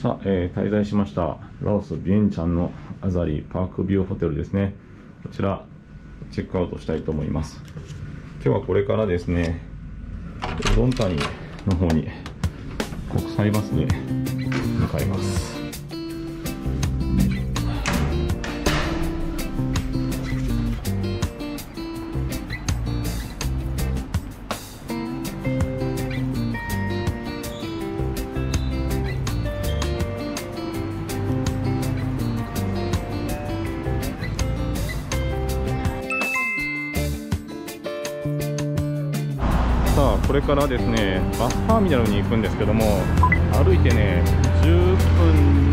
さあ、滞在しましたラオスビエンチャンのアザリパークビューホテルですね。こちらチェックアウトしたいと思います。今日はこれからですね、ドンタニの方に国際バスで向かいます。さあ、これからですねバスターミナルに行くんですけども、歩いてね11分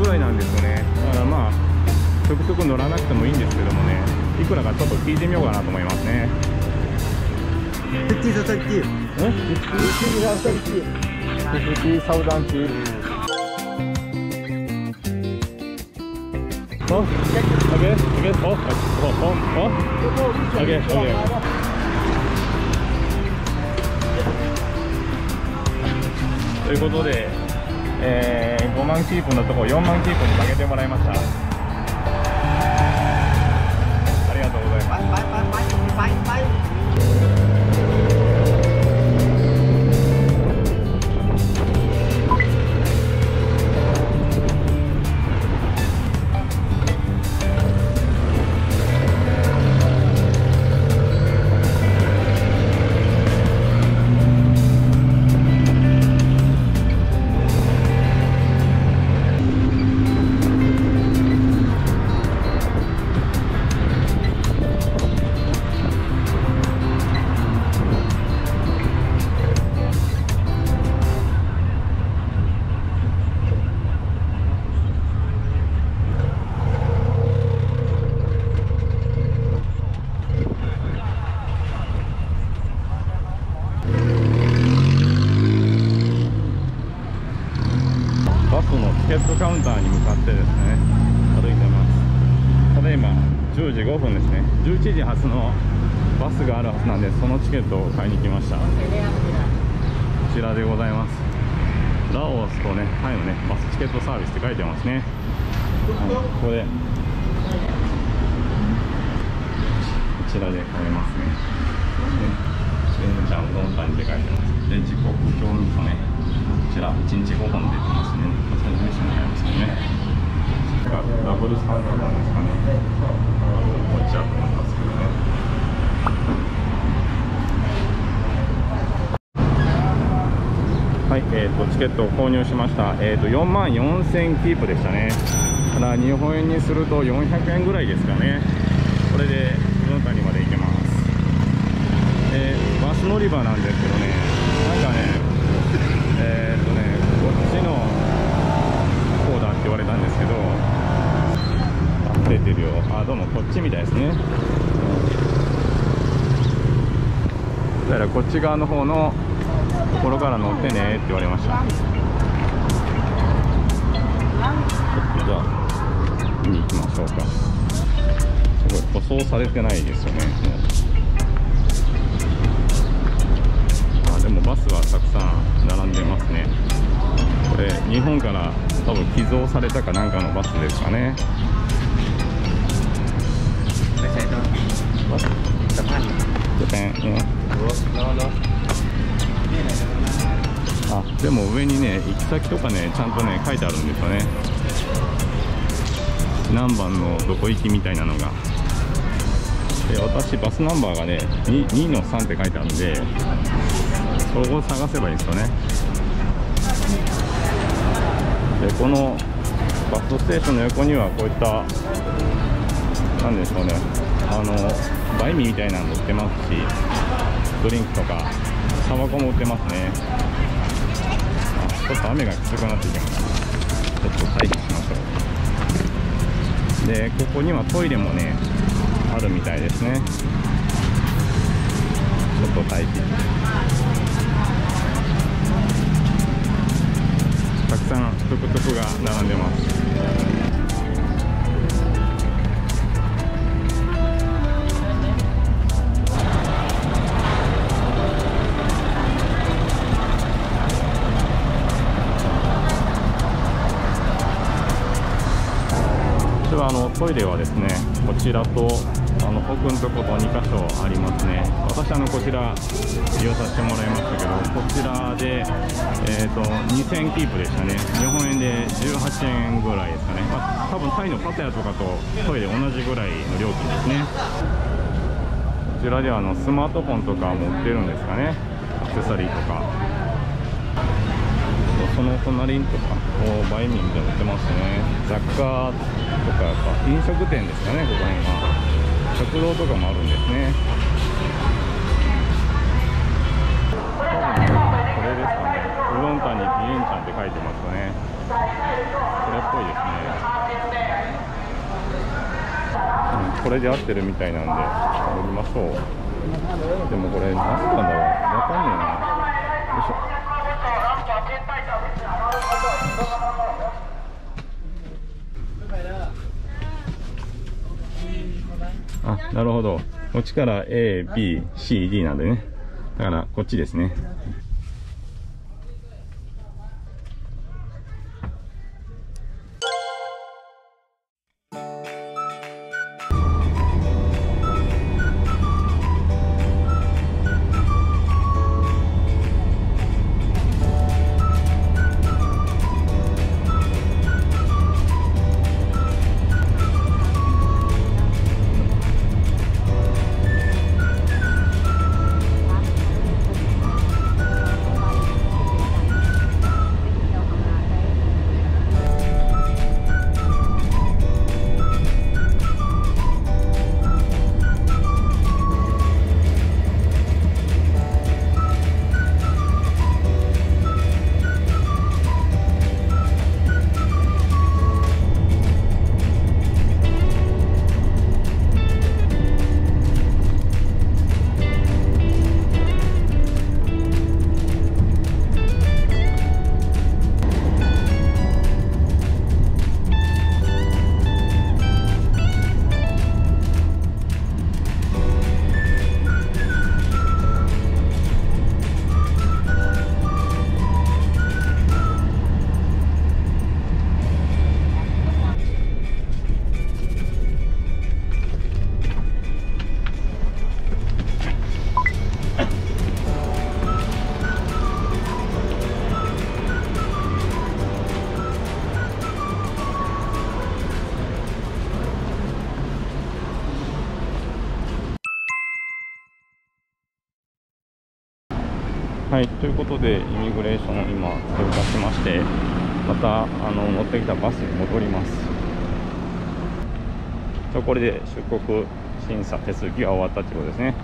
ぐらいなんですよね。だからまあちょくちょく乗らなくてもいいんですけどもね、いくらかちょっと聞いてみようかなと思いますね。ということで、5万キープのところ4万キープに上げてもらいました。ありがとうございチケットカウンターに向かってですね、歩いてます。ただいま10時5分ですね。11時発のバスがあるはずなんで、そのチケットを買いに来ました。こちらでございます。ラオスとね、タイのね、バスチケットサービスって書いてますね。ここで、こちらで買えますね。ベンチャンドンタニって書いてます。で、時刻表にもね、こちら1日5本出てますね。ダブルスタンダードなんですかね。こっちはこんなですけどね。はい、チケットを購入しました。4万4000キープでしたね。ただ日本円にすると400円ぐらいですかね。これでドンタニまで行けます。バス乗り場なんですけどね。なんかね、こっちの言われたんですけど、あ、出てるよ。あ、どうもこっちみたいですね。だからこっち側の方のところから乗ってねって言われました。じゃあ見に行きましょうか。すごい舗装されてないですよね。あ、でもバスはたくさん並んでますね。これ日本から多分寄贈されたかなんかのバスですかね。あ、でも上にね行き先とかねちゃんとね書いてあるんですよね。何番のどこ行きみたいなのが。で、私バスナンバーがね 2-3 って書いてあるんで、そこを探せばいいですよね。で、このバスステーションの横にはこういったなんでしょうね、バインミーみたいなの売ってますし、ドリンクとかタバコも売ってますね。あ、ちょっと雨がきつくなってきました。ちょっと回避しましょう。で、ここにはトイレもねあるみたいですね。ちょっと回避。たくさんトゥクトゥクが並んでます。トイレはですね、こちらと奥のとこと2箇所ありますね。私こちら利用させてもらいましたけど、こちらで、2000円キープでしたね。日本円で18円ぐらいですかね。まあ、多分タイのパタヤとかとトイレ同じぐらいの料金ですね。こちらではスマートフォンとかも売ってるんですかね、アクセサリーとか。その隣とかバイミンで売ってますね。雑貨とか飲食店ですかね、ここら辺は。食堂とかもあるんですね。多分これですかね。うどんたんにビエンちゃんって書いてますかね。これっぽいですね。これで合ってるみたいなんで乗りましょう。でもこれ何なんだろう、わかんねえな。よいしょ。あ、なるほど。こっちから A、B、C、D なんでね。だからこっちですね。はい、ということでイミグレーションを今通過しまして、また乗ってきたバスに戻ります。とこれで出国審査手続きが終わったということですね。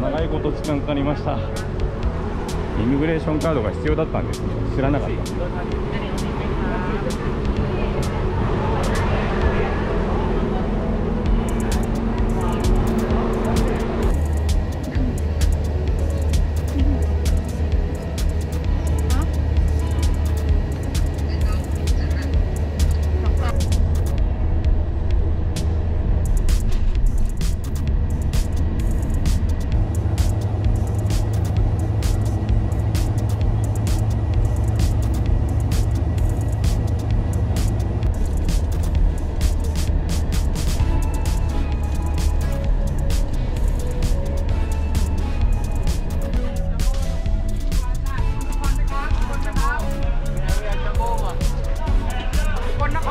長いこと時間かかりました。イミグレーションカードが必要だったんですけど、知らなかった。ส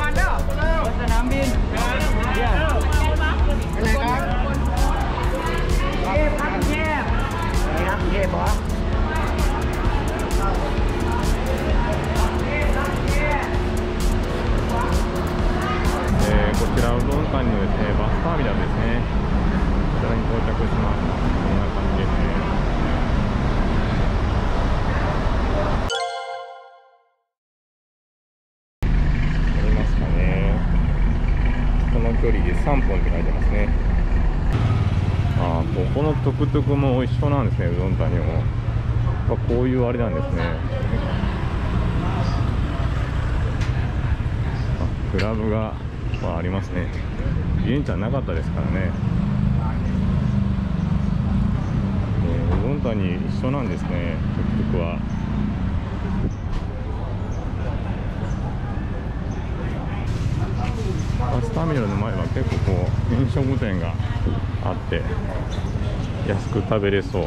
นามบินอะไรครับเทพพักเทพนี่ครับเทพเหรอこちらうどん館にバスターミナルですね。こちらに到着します。こんな感じですね。見えますかね。この距離で3分って書いてますね。ああ、ここのトゥクトゥクも一緒なんですね。うどん館にも。こういうあれなんですね。クラブが、ありますね。現地はなかったですからね。うどんたに一緒なんですね。トゥクトゥクは。バスターミナルの前は結構こう飲食店があって安く食べれそう。